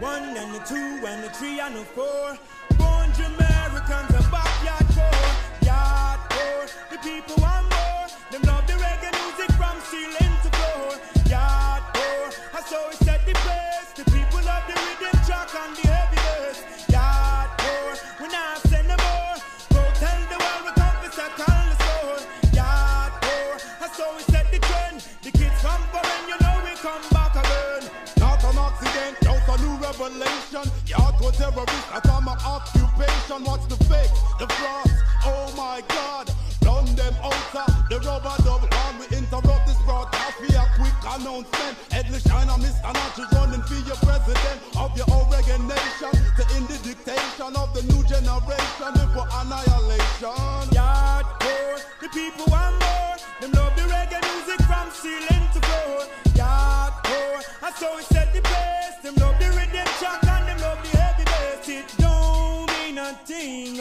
One and a two and a three and a four. Born Jamericans, a backyard chore. Yard tour, the people want more. Them love the reggae music from ceiling to floor. Yard tour, I saw it set the place. The people love the rhythm track and the heavy bass. Yard tour, we not send no more. Go tell the world we confess I call the score. Yard tour, I saw it set the trend. The kids from foreign, you know we come back again. Not an accident. A new revelation, y'all to a terrorist, I found my occupation. What's the fake, the frost, oh my God, run them outside, the rubber double arm. We interrupt this broadcast via quick announcement. Headless shine on Mr. Natchez running for your president of your own reggae nation, to end the dictation of the new generation, live for annihilation. Yard tour, the people want more, them love the reggae music from ceiling to floor. Yard tour, I saw it set the place. Them love the rhythm track and them love the heavy bass. It don't mean a thing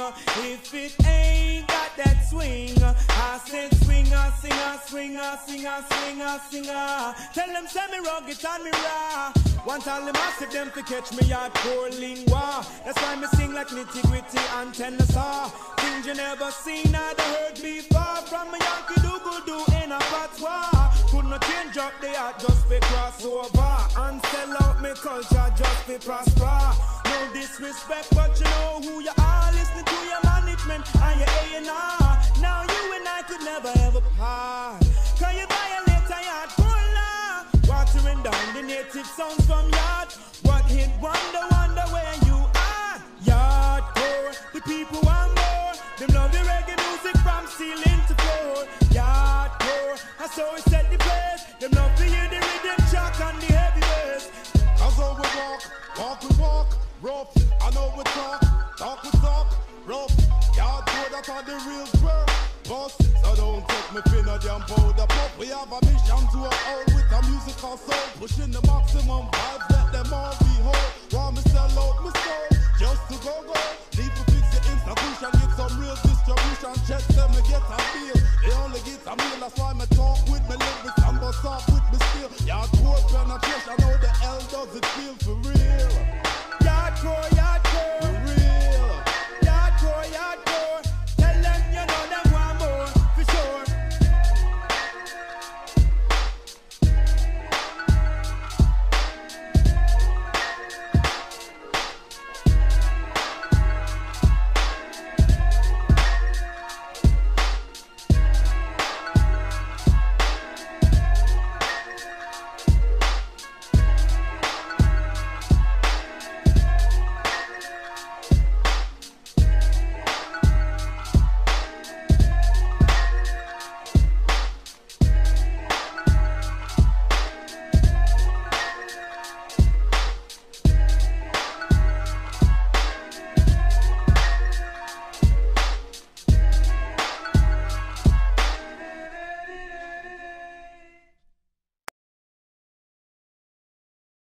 if it ain't got that swing. I said swinger, singer, swinger, singer, swinger, singer. Tell them send me rugged and me raw. One time the massive them to catch me at poor lingua. That's why me sing like nitty gritty and tennis saw. Things you never seen or heard before. From a Yankee do good do in a patois. Could not change up the art just be crossover and sell out. Culture just be prosper. No disrespect, but you know who you are. Listen to your management and your A&R. Now you and I could never ever part. Can you violate a yard full? Watering down the native sounds from yard. What hit wonder, wonder where you are. Yard tour, the people want more. Them love the reggae music from ceiling to floor. Yard tour, I saw it set the place. Them love to hear the rhythm track and the heavy bass. So we walk and walk, rough, I know we talk and talk, rough. Y'all do that on the real bird, boss. So don't take me finna damn powder puff. We have a mission to a all with a musical soul, pushing the maximum vibes, let them all be whole. While me sell out my soul, just to go, need to fix the institution, get some real distribution, check them and get a feel. They only get a meal, that's why me talk with